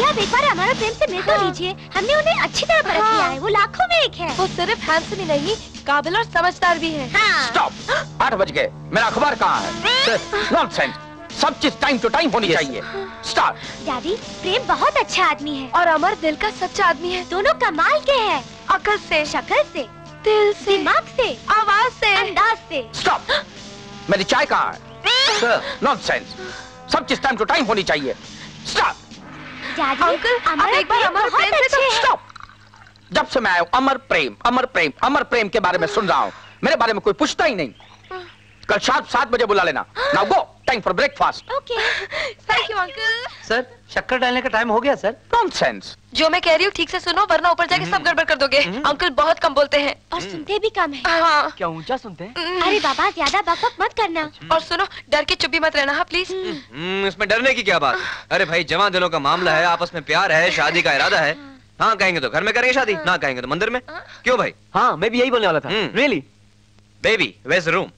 भैया आप एक बार हमारा प्रेम से मिल तो लीजिए, हमने उन्हें अच्छी तरह परख लिया है, वो लाखों में एक है। वो सिर्फ हैंडसम ही नहीं काबिल और समझदार भी है। स्टॉप, 8 बज गए, मेरा अखबार कहाँ है? नॉनसेंस, सब चीज टाइम टू टाइम होनी चाहिए। स्टार्ट। डैडी प्रेम बहुत अच्छा आदमी है और अमर दिल का सच्चा आदमी है, दोनों कमाल के हैं, अकल से, शक्ल से, दिल से, दिमाग से, आवाज से, अंदाज से। स्टॉप, मेरी चाय कहाँ है? नॉनसेंस, सब चीज टाइम टू टाइम होनी चाहिए। स्टॉप। अंकल अमर प्रेम से तो स्टॉप। जब से मैं आया हूँ अमर प्रेम अमर प्रेम अमर प्रेम के बारे में सुन रहा हूँ, मेरे बारे में कोई पूछता ही नहीं। कल शाम 7 बजे बुला लेना। Now go, time for breakfast. Okay, thank you uncle. Sir शक्कर डालने का टाइम हो गया सर। नॉनसेंस, जो मैं कह रही हूँ ठीक से सुनो वरना ऊपर जाके सब गड़बड़ कर दोगे। अंकल बहुत कम बोलते हैं और सुनते भी कम है। क्या ऊंचा सुनते हैं? अरे बाबा ज्यादा बकबक मत करना और सुनो डर के चुप भी मत रहना प्लीज। इसमें डरने की क्या बात? अरे भाई जवान दिनों का मामला है, आपस में प्यार है, शादी का इरादा है। हाँ कहेंगे तो घर में करेंगे शादी, ना कहेंगे तो मंदिर में। क्यों भाई? हाँ मैं भी यही बोलने वाला था। Really baby where's the room?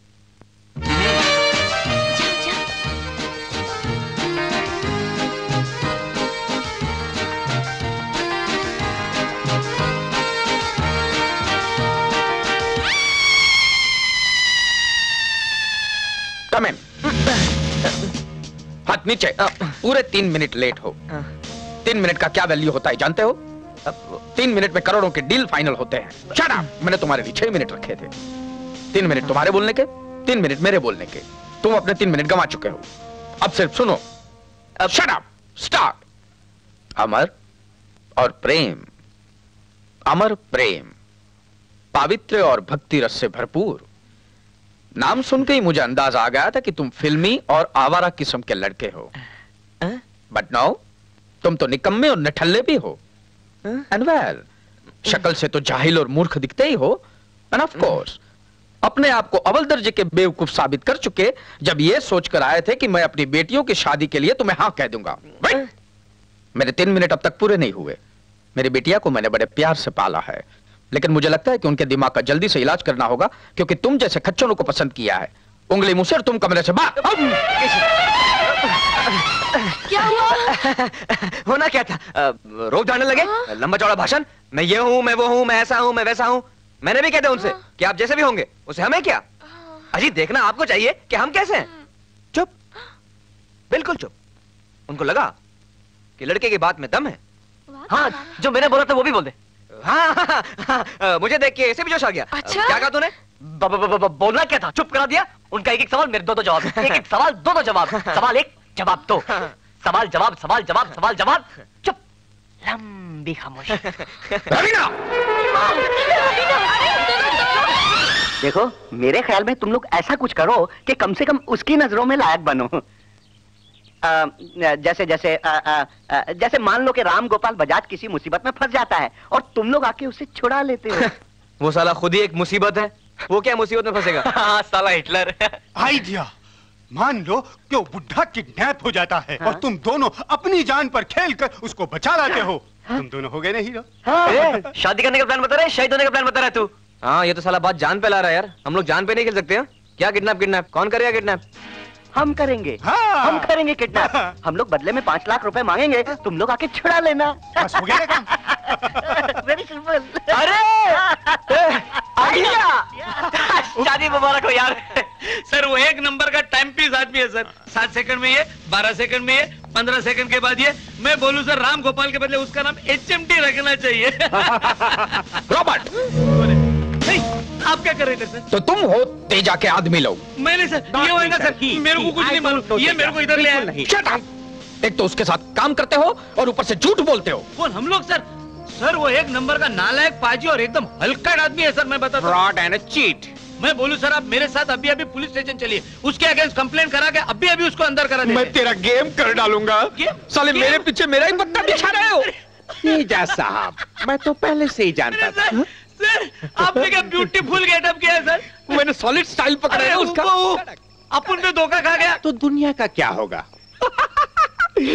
Come in. हाथ नीचे। पूरे 3 मिनट लेट हो। 3 मिनट का क्या वैल्यू होता है जानते हो? 3 मिनट में करोड़ों के डील फाइनल होते हैं। Shut up! मैंने तुम्हारे लिए 6 मिनट रखे थे। 3 मिनट तुम्हारे बोलने के, 3 मिनट मेरे बोलने के। तुम अपने 3 मिनट गंवा चुके हो। अब सिर्फ सुनो। Shut up! Start. अमर और प्रेम, अमर प्रेम, पावित्र्य और भक्ति रस से भरपूर। नाम सुनकर ही मुझे अंदाज आ गया था कि तुम फिल्मी और आवारा किस्म के लड़के हो। बट नाउ तुम तो निकम्मे और निठल्ले भी हो। एंड वेल, शक्ल से तो जाहिल और मूर्ख दिखते ही हो। एंड ऑफ कोर्स अपने आप को अव्वल दर्जे के बेवकूफ साबित कर चुके जब ये सोचकर आए थे कि मैं अपनी बेटियों की शादी के लिए तुम्हें हाँ कह दूंगा। मेरे 3 मिनट अब तक पूरे नहीं हुए। मेरी बेटिया को मैंने बड़े प्यार से पाला है लेकिन मुझे लगता है कि उनके दिमाग का जल्दी से इलाज करना होगा क्योंकि तुम जैसे खच्चरों को पसंद किया है। उंगली मुंह से और तुम कमरे से बाहर। क्या हुआ? होना क्या था? रोक डालने लगे, लंबा चौड़ा भाषण, मैं ये हूँ, मैं वो हूँ, मैं ऐसा हूँ, मैं वैसा हूँ। मैंने भी कह दिया उनसे कि आप जैसे भी होंगे उसे हमें क्या। अजी देखना आपको चाहिए कि हम कैसे हैं। चुप, बिल्कुल चुप। उनको लगा कि लड़के की बात में दम है। हाँ जो मैंने बोला था वो भी बोल दे। हाँ, हाँ, हाँ, हाँ, मुझे देख के ऐसे भी जोश आ गया। अच्छा? क्या कहा तूने? बोलना क्या था, चुप करा दिया। उनका एक-एक सवाल मेरे 2-2 जवाब, एक-एक सवाल 2-2 जवाब, सवाल 1 जवाब 2, सवाल जवाब सवाल जवाब सवाल जवाब। चुप, लंबी खामोशी। रवीना! देखो मेरे ख्याल में तुम लोग ऐसा कुछ करो कि कम से कम उसकी नजरों में लायक बनो। जैसे जैसे जैसे मान लो कि राम गोपाल बजाज किसी मुसीबत में फंस जाता है और तुम लोग आके उसे छुड़ा लेते हो। वो साला खुद ही एक मुसीबत है, वो क्या मुसीबत में फंसेगा? हाँ, साला हिटलर। आइडिया, मान लो कि वो बुढ़ा किडनैप हो जाता है। हाँ? और तुम दोनों अपनी जान पर खेलकर उसको बचा लाते हो। हाँ? तुम दोनों हो गए ना हीरो। हाँ? शादी करने का प्लान बता रहे, शहीद होने का प्लान बता रहे तू। हाँ ये तो साला बात जान पे ला रहा है यार। हम लोग जान पे नहीं खेल सकते। क्या किडनैप? किडनैप कौन करेगा? किडनैप हम करेंगे। हाँ। हम करेंगे किडनैप। हाँ। हम लोग बदले में 5 लाख रुपए मांगेंगे, तुम लोग आके छुड़ा लेना। बस हो गया काम। Very simple. अरे आइडिया, शादी मुबारक हो यार। सर वो एक नंबर का टाइम पीस आदमी है सर। 7 सेकंड में ये, 12 सेकंड में ये, 15 सेकंड के बाद ये। मैं बोलूँ सर राम गोपाल के बदले उसका नाम HMT रखना चाहिए। रॉबर्ट आप क्या कर रहे थे सर? तो तुम हो तेजा के आदमी लोग। मैंने सर ये होएगा सर, मेरे को कुछ नहीं मालूम, ये मेरे को इधर ले आया। शट अप, एक तो उसके साथ काम करते हो और ऊपर से झूठ बोलते हो। कौन हम लोग सर? सर वो एक नंबर का नालायक, पाजी और एकदम हल्का आदमी है सर। मैं बताता हूं, फ्रॉड एंड चीट। मैं बोलूं सर आप मेरे साथ अभी अभी पुलिस स्टेशन चलिए, उसके अगेंस्ट कंप्लेन करा के अभी अभी उसको अंदर करा दे। मैं तेरा गेम कर डालूंगा। साले मेरे पीछे मेरा ही पत्ता बिछा रहे हो। तेजा साहब मैं तो पहले से ही जानता था। सर आपने क्या ब्यूटीफुल गेटअप किया है सर। मैंने सॉलिड स्टाइल पकड़ा है उसका। अपन पे धोखा खा गया तो दुनिया का क्या होगा।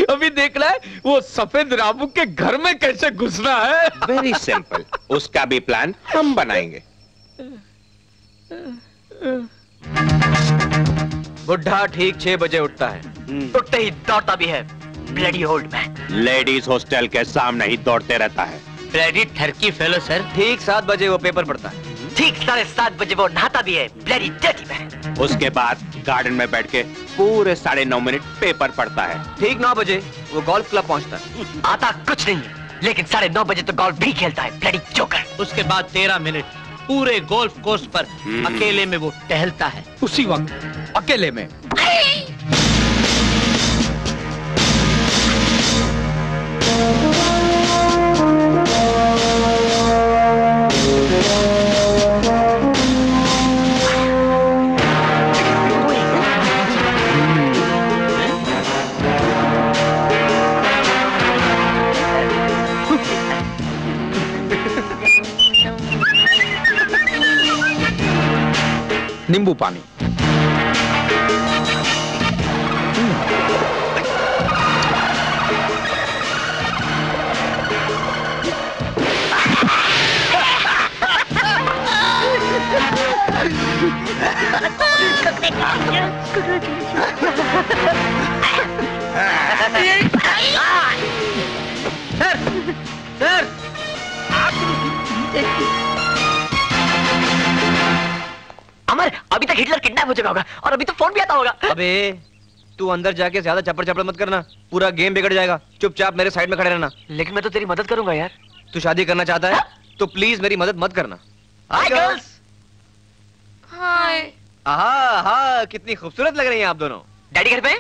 अभी देख रहा है वो सफेद रामू के घर में कैसे घुसना है। वेरी सिंपल, उसका भी प्लान हम बनाएंगे। बुढ़ा ठीक 6 बजे उठता है, उठते ही दौड़ता भी है। ब्लडी होल्ड में लेडीज हॉस्टल के सामने ही दौड़ते रहता है। ब्लडी ठरकी फेलो सर। ठीक 7 बजे वो पेपर पढ़ता है, ठीक 7:30 बजे वो नहाता भी है ब्लडी डर्टी में। उसके बाद गार्डन में बैठ के पूरे 9:30 मिनट पेपर पढ़ता है। ठीक 9 बजे वो गोल्फ क्लब पहुँचता है। आता कुछ नहीं है लेकिन 9:30 बजे तो गोल्फ भी खेलता है ब्लडी जोकर। उसके बाद 13 मिनट पूरे गोल्फ कोर्स पर अकेले में वो टहलता है। उसी वक्त अकेले में नींबू पानी। सर, सर, अमर अभी तक हिटलर किडनैप हो चुका होगा और अभी तो फोन भी आता होगा। अबे तू अंदर जाके ज्यादा चपड़ चपड़ मत करना, पूरा गेम बिगड़ जाएगा। चुपचाप मेरे साइड में खड़े रहना। लेकिन मैं तो तेरी मदद करूंगा यार। तू शादी करना चाहता है तो प्लीज मेरी मदद मत करना। Hi girls. हाय। आहा कितनी खूबसूरत लग रही है आप दोनों। डैडी घर पे?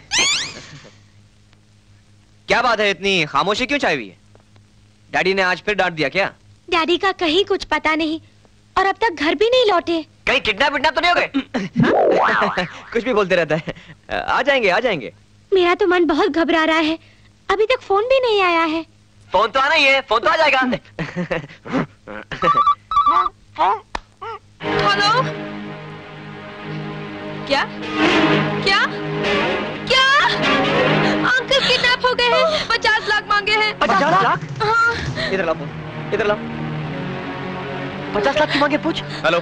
क्या बात है इतनी खामोशी क्यों छाई हुई है? डैडी ने आज फिर डांट दिया क्या? डैडी का कहीं कुछ पता नहीं और अब तक घर भी नहीं लौटे। कहीं किडनैप विडनैप तो नहीं हो गए? कुछ भी बोलते रहता है। आ जाएंगे आ जाएंगे। मेरा तो मन बहुत घबरा रहा है, अभी तक फोन भी नहीं आया है। फोन तो आना ही है, फोन तो आ जाएगा। हेलो क्या क्या क्या अंकल किडनैप हो गए हैं, 50 लाख मांगे हैं। 50 लाख? हाँ। इधर लाओ इधर लाओ। 50 लाख की मांगे पूछ। हेलो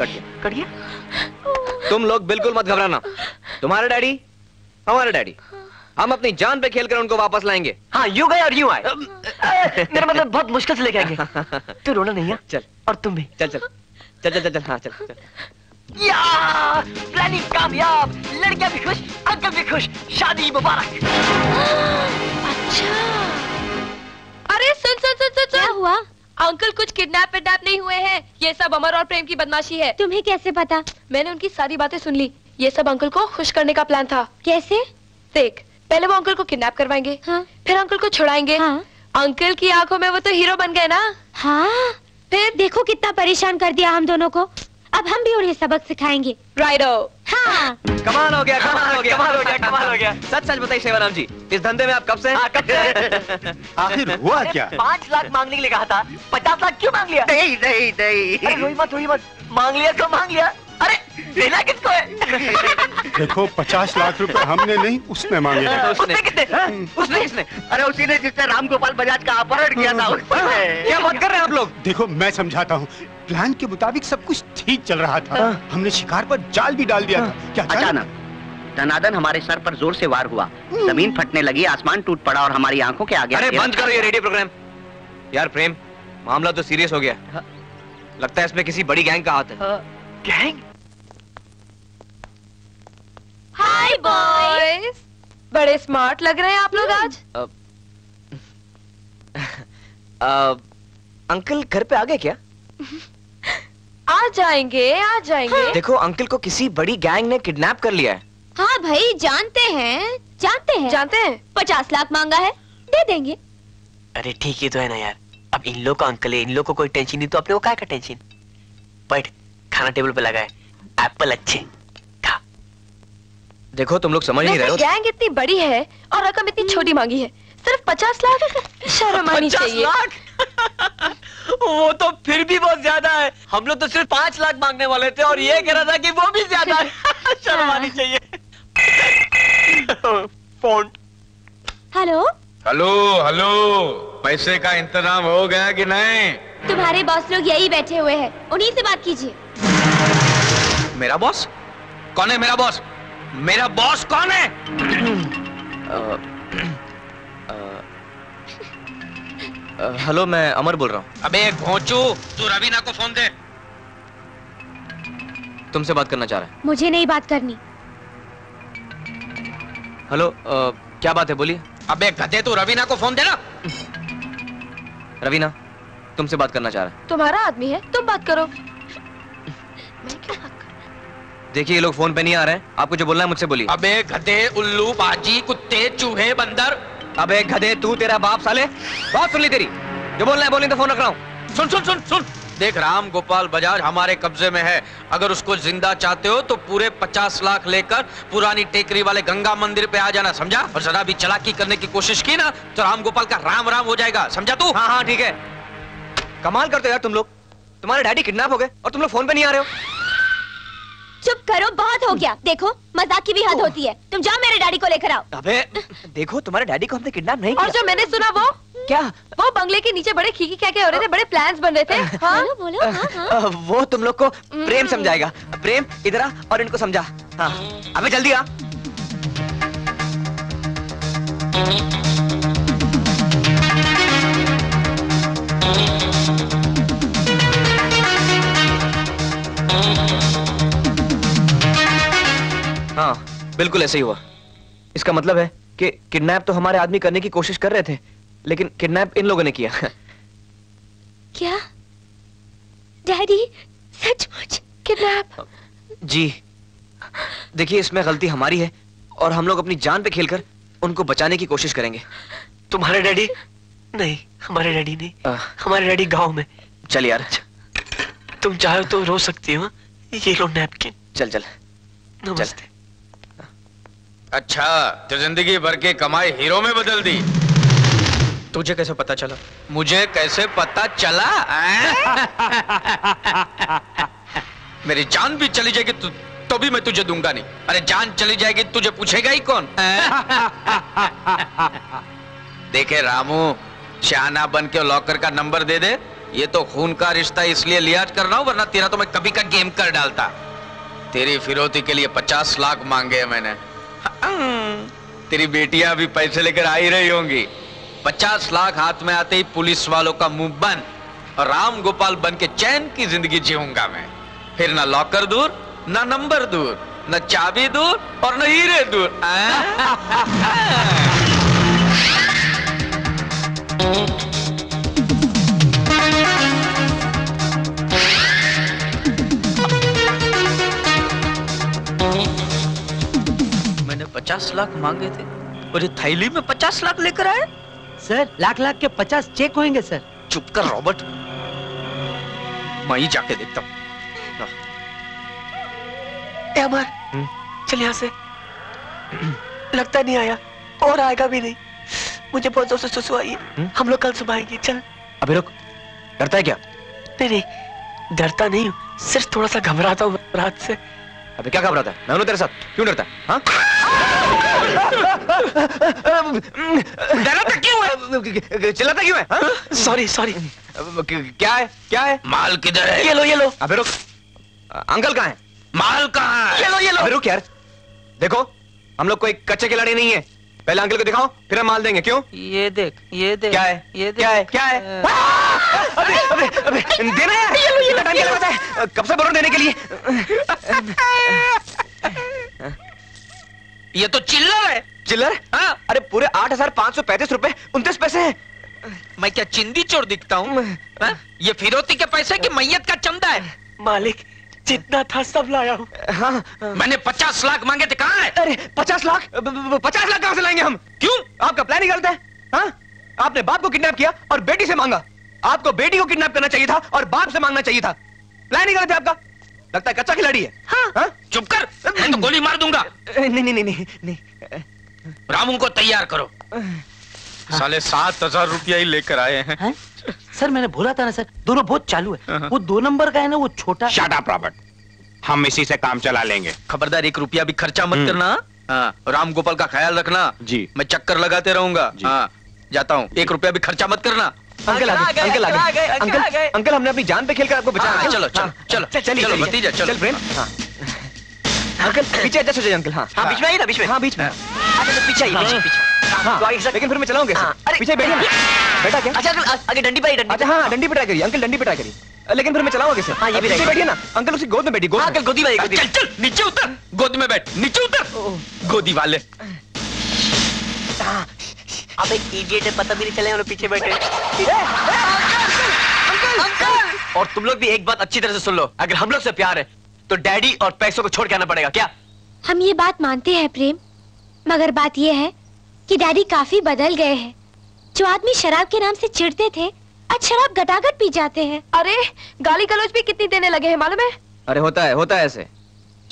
कट गया। तुम लोग बिल्कुल मत घबराना। तुम्हारे डैडी हमारे डैडी, हम अपनी जान पे खेलकर उनको वापस लाएंगे। हाँ यूं गए और यूं आए। मेरा मतलब बहुत मुश्किल से लेके आएंगे। तू रोना नहीं है। चल और तुम भी चल चल चल चल चल चल। हाँ चल चल। यार प्लानिंग कामयाब, लड़कियां भी खुश अंकल भी खुश, शादी मुबारक। अच्छा अरे सुन सुन सुन सुन। क्या हुआ? अंकल कुछ किडनैप विडनैप नहीं हुए हैं, ये सब अमर और प्रेम की बदमाशी है। तुम्हें कैसे पता? मैंने उनकी सारी बातें सुन ली। ये सब अंकल को खुश करने का प्लान था। कैसे? देख पहले वो अंकल को किडनैप करवाएंगे। हाँ? फिर अंकल को छुड़ाएंगे। हाँ? अंकल की आंखों में वो तो हीरो बन गए ना। हाँ फिर देखो कितना परेशान कर दिया हम दोनों को। अब हम भी उन्हें सबक सिखाएंगे। राइडो। हाँ कमाल हो गया कमाल हो गया कमाल हो गया कमाल हो गया। सच सच बताइए शिवराम जी, इस धंधे में आप कब से? आखिर हुआ क्या? 5 लाख मांगने के लिए कहा था, 50 लाख क्यों मांग लिया? नहीं नहीं नहीं हुई मत मांग लिया तो मांग लिया। अरे देना किसको है? देखो 50 लाख रुपए हमने नहीं उसने मांगे। उसने कितने? उसने इसने। अरे उसी ने जिसने राम गोपाल बजाज का अपहरण किया था। क्या बात कर रहे हैं आप लोग? देखो मैं समझाता हूँ, प्लान के मुताबिक सब कुछ ठीक चल रहा था। हमने शिकार पर जाल भी डाल दिया था। क्या अचानक धनादन हमारे सर पर जोर से वार हुआ, जमीन फटने लगी, आसमान टूट पड़ा और हमारी आंखों के आगे। अरे बंद करो ये रेडियो प्रोग्राम। यार प्रेम मामला तो सीरियस हो गया, लगता है इसमें किसी बड़ी गैंग का हाथ है। गैंग? हाय बॉयज, बड़े स्मार्ट लग रहे हैं आप लोग आज। अंकल घर पे आ गए क्या? आ जाएंगे आ जाएंगे। हाँ। देखो अंकल को किसी बड़ी गैंग ने किडनैप कर लिया है। हाँ भाई जानते हैं जानते हैं जानते हैं। 50 लाख मांगा है, दे देंगे। अरे ठीक ही तो है ना यार, अब इन लोग का अंकल है, इन लोग को कोई टेंशन नहीं तो अपने को क्या का टेंशन। बैठ खाना टेबल पे लगाए एप्पल अच्छे। देखो तुम लोग समझ नहीं रहे हो, गैंग इतनी बड़ी है और रकम इतनी छोटी मांगी है, सिर्फ 50 लाख। शर्म आनी चाहिए। 50 लाख? वो तो फिर भी बहुत ज्यादा है, हम लोग तो सिर्फ 5 लाख मांगने वाले थे और ये कह रहा था कि वो भी ज्यादा है। शर्म आनी चाहिए। फोन। हेलो हेलो हेलो, पैसे का इंतजाम हो गया कि नहीं? तुम्हारे बॉस लोग यही बैठे हुए हैं, उन्हीं से बात कीजिए। मेरा बॉस कौन है? मेरा बॉस कौन है? हेलो, मैं अमर बोल रहा हूँ। अबे घोंचू, तू रवीना को फोन दे। तुमसे बात करना चाह रहा है। मुझे नहीं बात करनी। हेलो, क्या बात है, बोलिए। अबे गधे, तू रवीना को फोन देना। रवीना तुमसे बात करना चाह रहा है। तुम्हारा आदमी है, तुम बात करो। मैं क्यों बात करूं? देखिए, ये लोग फोन पे नहीं आ रहे हैं। आपको जो बोलना है मुझसे बोलिए। अबे गधे, उल्लू, बाजी, कुत्ते, चूहे, बंदर। अबे गधे, तू, तेरा बाप साले। बात सुन ली तेरी, जो बोलना है बोलने, तो फोन रख रहा हूँ। सुन सुन सुन सुन, देख, राम गोपाल बजाज हमारे कब्जे में है। अगर उसको जिंदा चाहते हो तो पूरे 50 लाख लेकर पुरानी टेकरी वाले गंगा मंदिर पे आ जाना, समझा? और जरा भी चलाकी करने की कोशिश की ना तो राम गोपाल का राम राम हो जाएगा, समझा तू? हाँ हाँ ठीक है। कमाल करते हो यार तुम लोग। तुम्हारे डैडी किडनैप हो गए और तुम लोग फोन पे नहीं आ रहे हो। चुप करो, बहुत हो गया। देखो, मजाक की भी हद होती है। तुम जाओ, मेरे डैडी को लेकर आओ। अबे देखो, तुम्हारे डैडी को हमने किडनैप नहीं किया। और जो मैंने सुना वो क्या? वो बंगले के नीचे बड़े खीकी क्या क्या हो रहे थे, बड़े प्लान्स बन रहे थे। हाँ? बोलो, बोलो, हाँ, हाँ। वो तुम लोग को प्रेम समझाएगा। प्रेम, इधर आ और इनको समझा। हाँ, अबे जल्दी आ। हाँ, बिल्कुल ऐसे ही हुआ। इसका मतलब है कि किडनैप तो हमारे आदमी करने की कोशिश कर रहे थे, लेकिन किडनैप इन लोगों ने किया। क्या डैडी सचमुच किडनैप? जी, देखिए, इसमें गलती हमारी है और हम लोग अपनी जान पे खेलकर उनको बचाने की कोशिश करेंगे। तुम्हारे डैडी नहीं, हमारे डैडी नहीं, हमारे डैडी गांव में। चल यार, तुम चाहो तो रो सकती हो। ये लो नैपकिन। चल चल, नमस्ते। अच्छा, तो जिंदगी भर के कमाई हीरो में बदल दी। तुझे कैसे पता चला? मुझे कैसे पता चला? मेरी जान भी चली जाएगी तो भी मैं तुझे दूंगा नहीं। अरे जान चली जाएगी, तुझे पूछेगा ही कौन? देखे रामू, शाना बन के लॉकर का नंबर दे दे। ये तो खून का रिश्ता इसलिए लिहाज कर रहा हूं, वरना तेरा तो मैं कभी का गेम कर डालता। तेरी फिरौती के लिए 50 लाख मांगे हैं मैंने। तेरी बेटियां भी पैसे लेकर आई रही होंगी। 50 लाख हाथ में आते ही पुलिस वालों का मुंह बंद और राम गोपाल बन के चैन की जिंदगी जीऊंगा मैं। फिर ना लॉकर दूर, ना नंबर दूर, ना चाबी दूर और ना हीरे दूर। मैंने 50 लाख मांगे थे और ये थैली में 50 लाख लेकर आए। सर, लाख के 50 चेक होंगे सर। चुप कर रॉबर्ट, मैं ही जाके देखता हूँ। अमर, चल यहाँ से। लगता नहीं आया और आएगा भी नहीं। मुझे बहुत जोर से सुसु आई है। हम लोग कल सुबह आएंगे, चल। अभी रुक, डरता है क्या? नहीं नहीं, डरता नहीं हूँ, सिर्फ थोड़ा सा घबराता हूँ रात से। अबे क्या घबराता है? मैं हूं तेरे साथ, क्यों डरता है? हाँ? डरता क्यों है? चिल्लाता क्यों है? Sorry sorry. क्या है क्या है? माल किधर है? ये लो ये लो। अबे रुक, अंकल कहाँ है? माल कहाँ है? ये लो अबे रुक यार। देखो, हम लोग कोई कच्चे खिलाड़ी नहीं है। पहले अंकल को दिखाओ, फिर हम माल देंगे, क्यों? ये देख, ये देख। क्या है ये देख? क्या है क्या है? अबे अबे अबे, देना है। कितना टाइम लगता है? कब से बोल रहा हूं देने के लिए। ये तो चिल्लर है। चिल्लर? हाँ। अरे पूरे 8,535 रुपए 29 पैसे है। मैं क्या चिंदी चोर दिखता हूँ? ये फिरौती के पैसे की मैयत का चंदा है। मालिक, जितना था सब लाया हूँ। हाँ। मैंने 50 लाख मांगे थे, कहाँ है? अरे 50 लाख, 50 लाख कहाँ से लाएंगे हम? क्यों? आपका प्लान ही गलत है। हाँ? आपने बाप को किडनैप किया और बेटी से मांगा। आपको बेटी को किडनैप करना चाहिए था और बाप से मांगना चाहिए था। प्लान ही गलत है आपका। लगता है कच्चा खिलाड़ी है। हाँ? हाँ? चुप कर, मैं तो गोली मार दूंगा। नहीं नहीं नहीं नहीं, रामू को तैयार करो। साले 7,000 रुपया ही लेकर आए हैं। है? सर, मैंने बोला था ना सर, दोनों बहुत चालू है। वो 2 नंबर का है ना, वो छोटा। शट अप रॉबर्ट, हम इसी से काम चला लेंगे। खबरदार, 1 रुपया भी खर्चा मत करना। हाँ, राम गोपाल का ख्याल रखना जी। मैं चक्कर लगाते रहूंगा। हाँ, जाता हूँ। 1 रुपया भी खर्चा मत करना। अंकल अंकल अंकल अंकल, हमने अपनी जान पे खेलकर आपको बचाया। चलो चलो चलो भतीजा, चलो प्रेम। अंकल पीछे, अंकल। हाँ बीच में, बीच में। हाँ बीच में, पीछे। लेकिन फिर मैं चलाऊंगे। पीछे बेटा क्या? अच्छा आगे डंडी पे। अच्छा हाँ डंडी पे ट्राई करिए अंकल, डंडी पे ट्राई करिए। लेकिन फिर मैं चलाऊंगा कैसे? ये भी बैठिए ना अंकल, उसकी गोद में बैठी। अंकल गोदी वाली। चल चल नीचे उतर, गोद में बैठ, नीचे उतर गोदी वाले। अब एक इडियट है, पता भी नहीं चले पीछे बैठे। अंकल और तुम लोग भी एक बात अच्छी तरह से सुन लो, अगर हम लोग से प्यार है तो डैडी और पैसों को छोड़ के आना पड़ेगा। क्या हम ये बात मानते हैं प्रेम, मगर बात ये है कि डैडी काफी बदल गए हैं। जो आदमी शराब के नाम से चिढ़ते थे आज शराब घटाघट पी जाते हैं। अरे गाली गलौज भी कितनी देने लगे हैं मालूम है। अरे होता है ऐसे।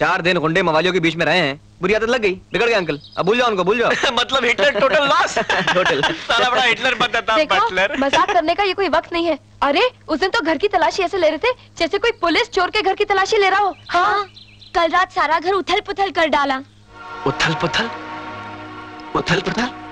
4 दिन गुंडे मवालियों के बीच में रहे हैं, बुरी आदत लग गई, बिगड़ गए अंकल। अब भूल जाओ उनको, भूल जाओ। मतलब हिटलर टोटल लॉस। साला बड़ा हिटलर बनता था बटलर। मजाक करने का ये कोई वक्त नहीं है। अरे उस दिन तो घर की तलाशी ऐसे ले रहे थे जैसे कोई पुलिस चोर के घर की तलाशी ले रहा हो। हाँ कल रात सारा घर उथल पुथल कर डाला। उथल पुथल